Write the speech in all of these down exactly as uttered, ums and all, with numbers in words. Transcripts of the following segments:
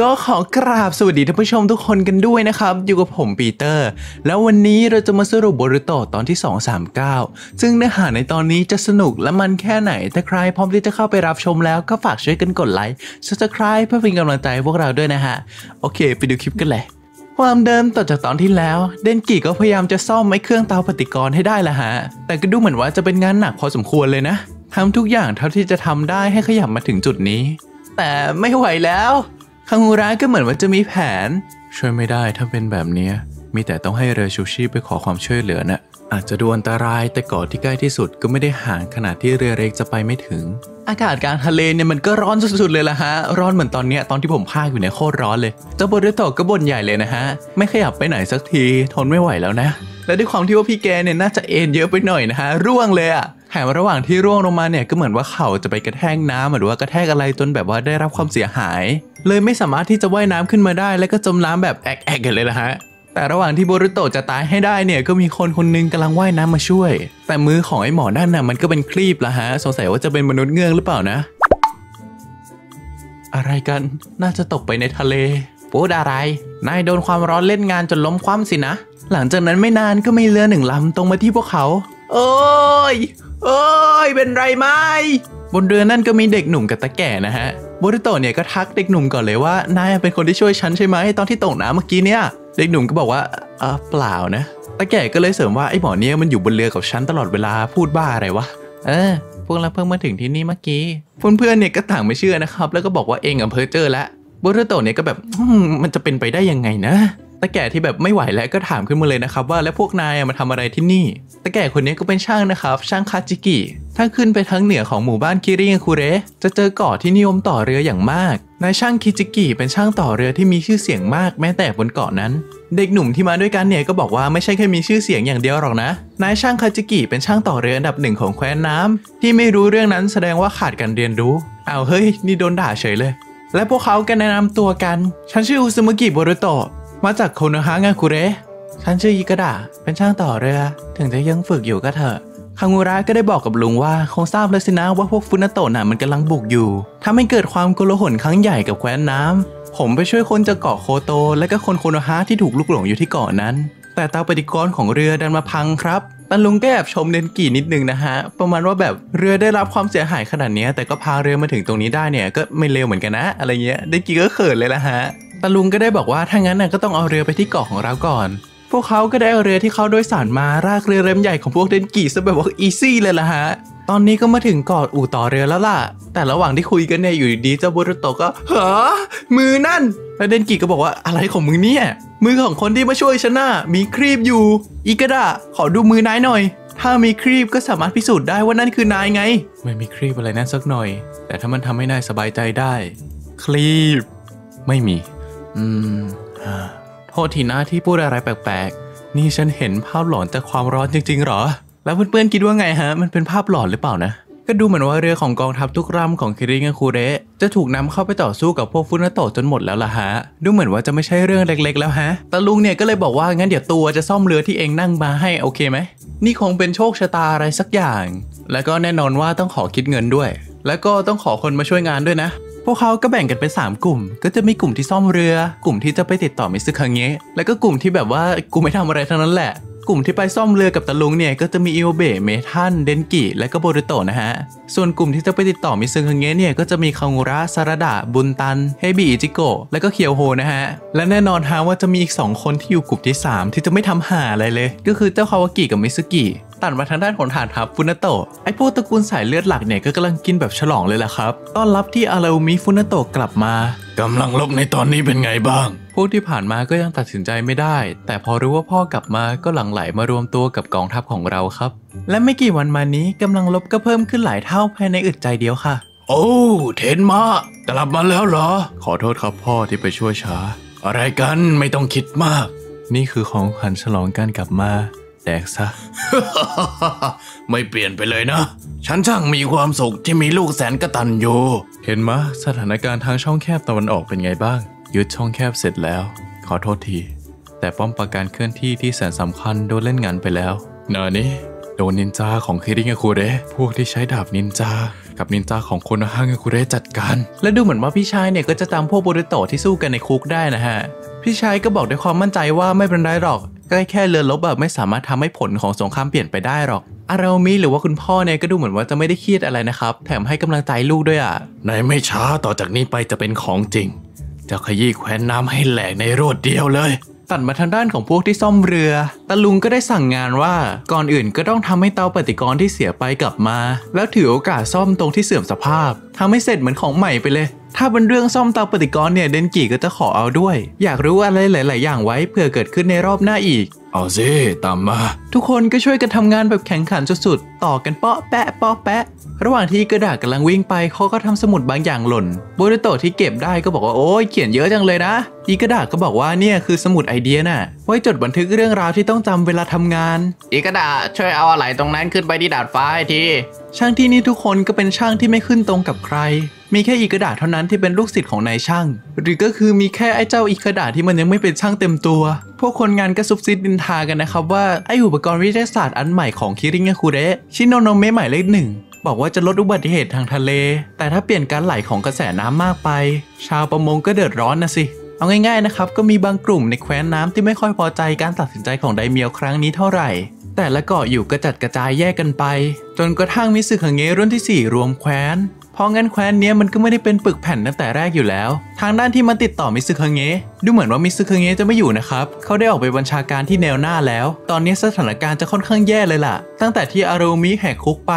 ก็ขอกราบสวัสดีท่านผู้ชมทุกคนกันด้วยนะครับอยู่กับผมปีเตอร์แล้ววันนี้เราจะมาสรุปโบรูโตะตอนที่สองร้อยสามสิบเก้าซึ่งเนื้อหาในตอนนี้จะสนุกและมันแค่ไหนถ้าใครพร้อมที่จะเข้าไปรับชมแล้วก็ฝากช่วยกันกดไลค์ ซับสไครบ์ เพื่อเป็นกำลังใจพวกเราด้วยนะฮะโอเคไปดูคลิปกันเลยความเดิมต่อจากตอนที่แล้วเดนกิก็พยายามจะซ่อมไอ้เครื่องเตาปฏิกรณ์ให้ได้ละฮะแต่ก็ดูเหมือนว่าจะเป็นงานหนักพอสมควรเลยนะทำทุกอย่างเท่าที่จะทำได้ให้ขยับมาถึงจุดนี้แต่ไม่ไหวแล้วคางูระก็เหมือนว่าจะมีแผนช่วยไม่ได้ถ้าเป็นแบบนี้มีแต่ต้องให้เรือชูชีพไปขอความช่วยเหลือนะอาจจะดูอันตรายแต่เกาะที่ใกล้ที่สุดก็ไม่ได้ห่างขนาดที่เรือเล็กจะไปไม่ถึงอากาศกลางทะเลเนี่ยมันก็ร้อนสุดๆเลยละฮะร้อนเหมือนตอนเนี้ยตอนที่ผมพากอยู่ในโคตรร้อนเลยเจ้าโบรูโตะก็บ่นใหญ่เลยนะฮะไม่ขยับไปไหนสักทีทนไม่ไหวแล้วนะและด้วยความที่ว่าพี่แกเนี่ยน่าจะเอ็นเยอะไปหน่อยนะฮะร่วงเลยอะแถมระหว่างที่ร่วงลงมาเนี่ยก็เหมือนว่าเขาจะไปกระแทกน้ำหรือว่ากระแทกอะไรจนแบบว่าได้รับความเสียหายเลยไม่สามารถที่จะว่ายน้ำขึ้นมาได้และก็จมน้ำแบบแอกๆกันเลยละฮะแต่ระหว่างที่โบรูโตะจะตายให้ได้เนี่ยก็มีคนคนนึงกำลังว่ายน้ำมาช่วยแต่มือของไอ้หมอนั่นน่ะมันก็เป็นครีบละฮะสงสัยว่าจะเป็นมนุษย์เงือกหรือเปล่านะอะไรกันน่าจะตกไปในทะเลพูดอะไรนายโดนความร้อนเล่นงานจนล้มคว่ำสินะหลังจากนั้นไม่นานก็มีเรือหนึ่งลำตรงมาที่พวกเขาโอ้ยโอ้ยเป็นไรไหมบนเรือนั่นก็มีเด็กหนุ่มกับตาแก่นะฮะโบรูโตะเนี่ยก็ทักเด็กหนุ่มก่อนเลยว่านายเป็นคนที่ช่วยฉันใช่ไหมตอนที่ตกน้ำเมื่อกี้เนี่ยเด็กหนุ่มก็บอกว่าเออเปล่านะตาแก่ก็เลยเสริมว่าไอ้หมอเนี่ยมันอยู่บนเรือกับฉันตลอดเวลาพูดบ้าอะไรวะเออพวกเราเพิ่งมาถึงที่นี่เมื่อกี้เพื่อนๆเนี่ยก็ต่างไม่เชื่อนะครับแล้วก็บอกว่าเองกับเพ้อเจ้อละโบรูโตะเนี่ยก็แบบมันจะเป็นไปได้ยังไงนะตาแก่ที่แบบไม่ไหวแล้วก็ถามขึ้นมาเลยนะครับว่าแล้วพวกนายมาทำอะไรที่นี่ตาแก่คนนี้ก็เป็นช่างนะครับช่างคาจิกิถ้าขึ้นไปทางเหนือของหมู่บ้านคิริงคุเระจะเจอเกาะที่นิยมต่อเรืออย่างมากนายช่างคิจิกิเป็นช่างต่อเรือที่มีชื่อเสียงมากแม้แต่บนเกาะนั้นเด็กหนุ่มที่มาด้วยกันเนี่ยก็บอกว่าไม่ใช่แค่มีชื่อเสียงอย่างเดียวหรอกนะนายช่างคาจิกิเป็นช่างต่อเรืออันดับหนึ่งของแคว้นน้ำที่ไม่รู้เรื่องนั้นแสดงว่าขาดการเรียนรู้เอาเฮ้ยนี่โดนด่าเฉยเลยและพวกเขาก็แนะนำตัวกันฉันชื่ออุซึมุกิโบรูโตะมาจากโคโนฮะงาคุเระฉันชื่อยิกะดะเป็นช่างต่อเรือถึงจะยังฝึกอยู่ก็เถอะคางูระก็ได้บอกกับลุงว่าคงทราบแล้วสินะว่าพวกฟุนาโตะน่ะมันกำลังบุกอยู่ทำให้เกิดความโกลาหลครั้งใหญ่กับแคว้นน้ำผมไปช่วยคนจากเกาะโคโตและก็คนโคโนฮะที่ถูกลุกหลงอยู่ที่เกาะนั้นแต่เตาปฏิกรณ์ของเรือดันมาพังครับตันลุงก็แอบชมเดนกินิดนึงนะฮะประมาณว่าแบบเรือได้รับความเสียหายขนาดนี้แต่ก็พาเรือมาถึงตรงนี้ได้เนี่ยก็ไม่เลวเหมือนกันนะอะไรเงี้ยเดนกิก็เขินเลยละฮะตาลุงก็ได้บอกว่าถ้างั้นน่ะก็ต้องเอาเรือไปที่เกาะของเราก่อนพวกเขาก็ได้เอาเรือที่เขาโดยสารมาลากเรือเล่มใหญ่ของพวกเดนกิซะแบบว่าอีซี่เลยล่ะฮะตอนนี้ก็มาถึงเกาะอู่ต่อเรือแล้วล่ะแต่ระหว่างที่คุยกันเนี่ยอยู่ดีเจ้าโบรูโตะก็เหรอมือนั่นแล้วเดนกิก็บอกว่าอะไรของมึงเนี่ยมือของคนที่มาช่วยฉันน่ะมีครีบอยู่อิกะดะขอดูมือนายหน่อยถ้ามีครีบก็สามารถพิสูจน์ได้ว่านั่นคือนายไงไม่มีครีบอะไรนั่นสักหน่อยแต่ถ้ามันทำให้นายสบายใจได้ครีบไม่มีอืมโทษทีนะที่พูดอะไรแปลกๆนี่ฉันเห็นภาพหลอนจากความร้อนจริงๆหรอแล้วเพื่อนๆคิดว่าไงฮะมันเป็นภาพหลอนหรือเปล่านะก็ดูเหมือนว่าเรือของกองทัพทุกลำของคิริงคุเระจะถูกนำเข้าไปต่อสู้กับพวกฟุนาโตะจนหมดแล้วล่ะฮะดูเหมือนว่าจะไม่ใช่เรื่องเล็กๆแล้วฮะตาลุงเนี่ยก็เลยบอกว่างั้นเดี๋ยวตัวจะซ่อมเรือที่เองนั่งมาให้โอเคไหมนี่คงเป็นโชคชะตาอะไรสักอย่างแล้วก็แน่นอนว่าต้องขอคิดเงินด้วยแล้วก็ต้องขอคนมาช่วยงานด้วยนะพวกเขาก็แบ่งกันเป็นสามกลุ่มก็จะมีกลุ่มที่ซ่อมเรือกลุ่มที่จะไปติดต่อมิซึคังเงะแล้วก็กลุ่มที่แบบว่ากูไม่ทำอะไรทั้งนั้นแหละกลุ่มที่ไปซ่อมเรือกับตะลุงเนี่ยก็จะมีอิโอเบะเมทันเดนกิและก็โบรูโตะนะฮะส่วนกลุ่มที่จะไปติดต่อมิซึคังเงะเนี่ยก็จะมีคางูระซาระดะบุนตันเฮบิอิจิโกะและก็เคียวโฮนะฮะและแน่นอนฮะว่าจะมีอีกสองคนที่อยู่กลุ่มที่สามที่จะไม่ทำหาอะไรเลยก็คือเจ้าคาวากิกับมิซึกิตัดมาทางด้านของฐานทัพฟุนาโตะไอพวกตระกูลสายเลือดหลักเนี่ยก็กำลังกินแบบฉลองเลยล่ะครับต้อนรับที่อาราอุมิฟุนาโตะกลับมากำลังลบในตอนนี้เป็นไงบ้างพวกที่ผ่านมาก็ยังตัดสินใจไม่ได้แต่พอรู้ว่าพ่อกลับมาก็หลั่งไหลมารวมตัวกับกองทัพของเราครับและไม่กี่วันมานี้กำลังลบก็เพิ่มขึ้นหลายเท่าภายในอึดใจเดียวค่ะโอ้เทนมากลับมาแล้วเหรอขอโทษครับพ่อที่ไปช่วยช้าอะไรกันไม่ต้องคิดมากนี่คือของขวัญฉลองการกลับมาแดกซะ ไม่เปลี่ยนไปเลยนะฉันช่างมีความสุขที่มีลูกแสนกตัญญูเห็นมะสถานการณ์ทางช่องแคบตะวันออกเป็นไงบ้างยึดช่องแคบเสร็จแล้วขอโทษทีแต่ป้อมปราการเคลื่อนที่ที่แสนสำคัญโดนเล่นงานไปแล้วนานี้โดนนินจาของคิริงคุเระพวกที่ใช้ดาบนินจา กับนินจาของโคโนฮะเงกุเระจัดการและดูเหมือนว่าพี่ชายเนี่ยก็จะตามพวกโบรูโตะที่สู้กันในคุกได้นะฮะพี่ชายก็บอกด้วยความมั่นใจว่าไม่เป็นไรหรอกใกล้แค่เรือลบแบบไม่สามารถทำให้ผลของสงครามเปลี่ยนไปได้หรอกอาราโอมิหรือว่าคุณพ่อเนี่ยก็ดูเหมือนว่าจะไม่ได้เครียดอะไรนะครับแถมให้กำลังใจลูกด้วยอ่ะในไม่ช้าต่อจากนี้ไปจะเป็นของจริงจะขยี้แคว้นน้ำให้แหลกในรวดเดียวเลยตัดมาทางด้านของพวกที่ซ่อมเรือตะลุงก็ได้สั่งงานว่าก่อนอื่นก็ต้องทำให้เตาปฏิกรณ์ที่เสียไปกลับมาแล้วถือโอกาสซ่อมตรงที่เสื่อมสภาพทำให้เสร็จเหมือนของใหม่ไปเลยถ้าเป็นเรื่องซ่อมเตาปฏิกรณ์เนี่ยเดนกิก็จะขอเอาด้วยอยากรู้อะไรหลายๆอย่างไว้เผื่อเกิดขึ้นในรอบหน้าอีกเอาสิตามมาทุกคนก็ช่วยกันทำงานแบบแข่งขันสุดๆต่อกันเปาะแปะเปาะแปะระหว่างที่กระดาษกำลังวิ่งไปเขาก็ทำสมุดบางอย่างหล่นโบรูโตะที่เก็บได้ก็บอกว่าโอ้ยเขียนเยอะจังเลยนะอีกระดาษก็บอกว่าเนี่ยคือสมุดไอเดียน่ะไว้จดบันทึกเรื่องราวที่ต้องจำเวลาทำงานอีกระดาษช่วยเอาอะไรตรงนั้นขึ้นไปที่ดาดฟ้าให้ทีช่างที่นี่ทุกคนก็เป็นช่างที่ไม่ขึ้นตรงกับใครมีแค่อีกระดาษเท่านั้นที่เป็นลูกศิษย์ของนายช่างหรือก็คือมีแค่ไอ้เจ้าอีกระดาษที่มันยังไม่เป็นช่างเต็มตัวพวกคนงานก็ซุบซิบดินทากันนะครับว่าไอ้อุปกรณ์วิทยาศาสตร์อันใหม่ของคิริงะคุเระชิโนโนเมะหมายเลขหนึ่งบอกว่าจะลดอุบัติเหตุทางทะเลแต่ถ้าเปลี่ยนการไหลของกระแสน้ำมากไปชาวประมงก็เดือดร้อนนะสิเอาง่ายๆนะครับก็มีบางกลุ่มในแคว้นน้ำที่ไม่ค่อยพอใจการตัดสินใจของไดเมียวครั้งนี้เท่าไหร่แต่ละเกาะอยู่กระจัดกระจายแยกกันไปจนกระทั่งมิสึคังเงะรุ่นที่สี่รวมแคว้นเพราะงั้นแคว้นนี้มันก็ไม่ได้เป็นปึกแผ่นตั้งแต่แรกอยู่แล้วทางด้านที่มันติดต่อมิสึคังเงะดูเหมือนว่ามิสึคังเงะจะไม่อยู่นะครับเขาได้ออกไปบัญชาการที่แนวหน้าแล้วตอนนี้สถานการณ์จะค่อนข้างแย่เลยล่ะตั้งแต่ที่อาราโอมิแหกคุกไป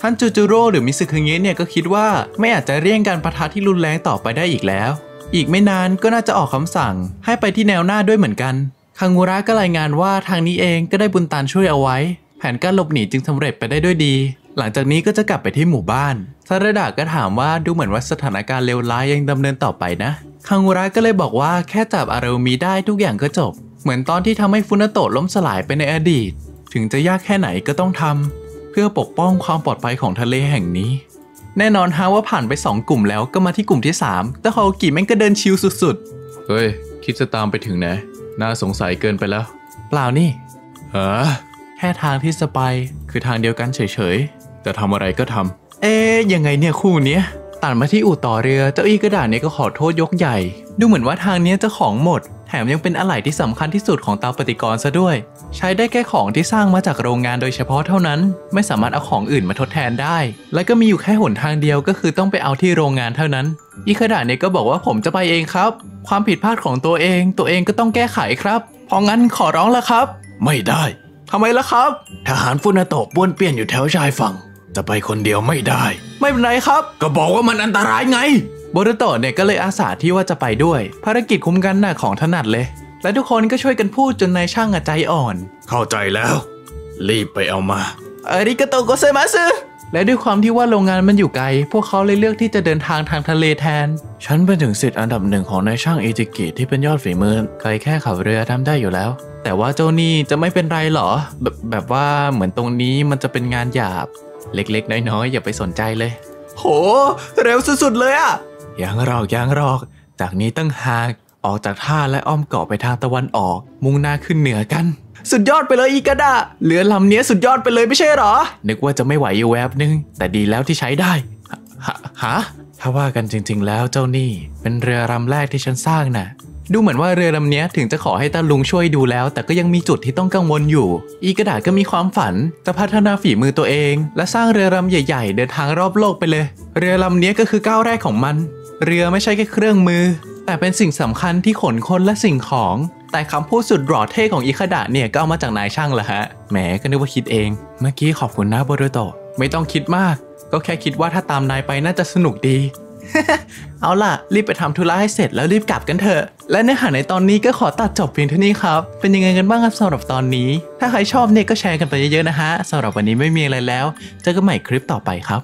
ท่านจูจูโร่หรือมิสึคังเงะเนี่ยก็คิดว่าไม่อาจจะเลี่ยงการปะทะที่รุนแรงต่อไปได้อีกแล้วอีกไม่นานก็น่าจะออกคำสั่งให้ไปที่แนวหน้าด้วยเหมือนกันคังงูระก็รายงานว่าทางนี้เองก็ได้บุญตาลช่วยเอาไว้แผนการหลบหนีจึงสำเร็จไปได้ด้วยดีหลังจากนี้ก็จะกลับไปที่หมู่บ้านซาระดะก็ถามว่าดูเหมือนว่าสถานการณ์เลวร้ายยังดำเนินต่อไปนะคังงูระก็เลยบอกว่าแค่จับอาราโอมิได้ทุกอย่างก็จบเหมือนตอนที่ทำให้ฟุนาโตะล้มสลายไปในอดีตถึงจะยากแค่ไหนก็ต้องทำเพื่อปกป้องความปลอดภัยของทะเลแห่งนี้แน่นอนฮะว่าผ่านไปสองกลุ่มแล้วก็มาที่กลุ่มที่สามแต่ฮาโอกิแม่งก็เดินชิลสุดๆเฮ้ยคิดจะตามไปถึงไหนน่าสงสัยเกินไปแล้วเปล่านี่เออแค่ทางที่จะไปคือทางเดียวกันเฉยๆจะทำอะไรก็ทำเอ๊ยยังไงเนี่ยคู่เนี้ยตัดมาที่อู่ต่อเรือเจ้าอีกระดาษเนี่ยก็ขอโทษยกใหญ่ดูเหมือนว่าทางเนี้ยจะของหมดแถมยังเป็นอะไหล่ที่สำคัญที่สุดของเตาปฏิกรณ์ซะด้วยใช้ได้แค่ของที่สร้างมาจากโรงงานโดยเฉพาะเท่านั้นไม่สามารถเอาของอื่นมาทดแทนได้และก็มีอยู่แค่หนทางเดียวก็คือต้องไปเอาที่โรงงานเท่านั้นอีกระดาษเนี่ยก็บอกว่าผมจะไปเองครับความผิดพลาดของตัวเองตัวเองก็ต้องแก้ไขครับเพราะงั้นขอร้องละครับไม่ได้ทำไมล่ะครับทหารฟุนาโตะป้วนเปี้ยนอยู่แถวชายฝั่งจะไปคนเดียวไม่ได้ไม่เป็นไรครับก็บอกว่ามันอันตรายไงโบรูโตะเนี่ยก็เลยอาสาที่ว่าจะไปด้วยภารกิจคุ้มกันหน้าของถนัดเลยและทุกคนก็ช่วยกันพูดจนนายช่างใจอ่อนเข้าใจแล้วรีบไปเอามาอาริกาโตโกเซมัสและด้วยความที่ว่าโรงงานมันอยู่ไกลพวกเขาเลยเลือกที่จะเดินทางทางทะเลแทนฉันเป็นถึงศิษย์อันดับหนึ่งของนายช่างอิจิกิที่เป็นยอดฝีมือใครแค่ขับเรือทำได้อยู่แล้วแต่ว่าเจ้านี่จะไม่เป็นไรหรอแบบแบบว่าเหมือนตรงนี้มันจะเป็นงานหยาบเล็กๆน้อยๆอย่าไปสนใจเลยโหเร็วสุดๆเลยอะยังรอกยังรอกจากนี้ตั้งหากออกจากท่าและอ้อมเกาะไปทางตะวันออกมุ่งหน้าขึ้นเหนือกันสุดยอดไปเลยอีกระดาเรือลำนี้สุดยอดไปเลยไม่ใช่หรอนึกว่าจะไม่ไหวอยู่แวบนึงแต่ดีแล้วที่ใช้ได้ฮะถ้าว่ากันจริงๆแล้วเจ้านี่เป็นเรือลำแรกที่ฉันสร้างน่ะดูเหมือนว่าเรือลำนี้ถึงจะขอให้ตาลุงช่วยดูแล้วแต่ก็ยังมีจุดที่ต้องกังวลอยู่อีกระดาก็มีความฝันจะพัฒนาฝีมือตัวเองและสร้างเรือลำใหญ่ๆเดินทางรอบโลกไปเลยเรือลำนี้ก็คือก้าวแรกของมันเรือไม่ใช่แค่เครื่องมือแต่เป็นสิ่งสำคัญที่ขนคนและสิ่งของแต่คำพูดสุดหล่อเท่ของอิคดะเนี่ยก็เอามาจากนายช่างแหละฮะแหมก็นึกว่าคิดเองเมื่อกี้ขอบคุณนะโบรูโตะไม่ต้องคิดมากก็แค่คิดว่าถ้าตามนายไปน่าจะสนุกดี เอาล่ะรีบไปทำธุระให้เสร็จแล้วรีบกลับกันเถอะและเนื้อหาในตอนนี้ก็ขอตัดจบเพียงเท่านี้ครับเป็นยังไงกันบ้างครับสำหรับตอนนี้ถ้าใครชอบเนี่ยก็แชร์กันไปเยอะๆนะฮะสำหรับวันนี้ไม่มีอะไรแล้วเจอกันใหม่คลิปต่อไปครับ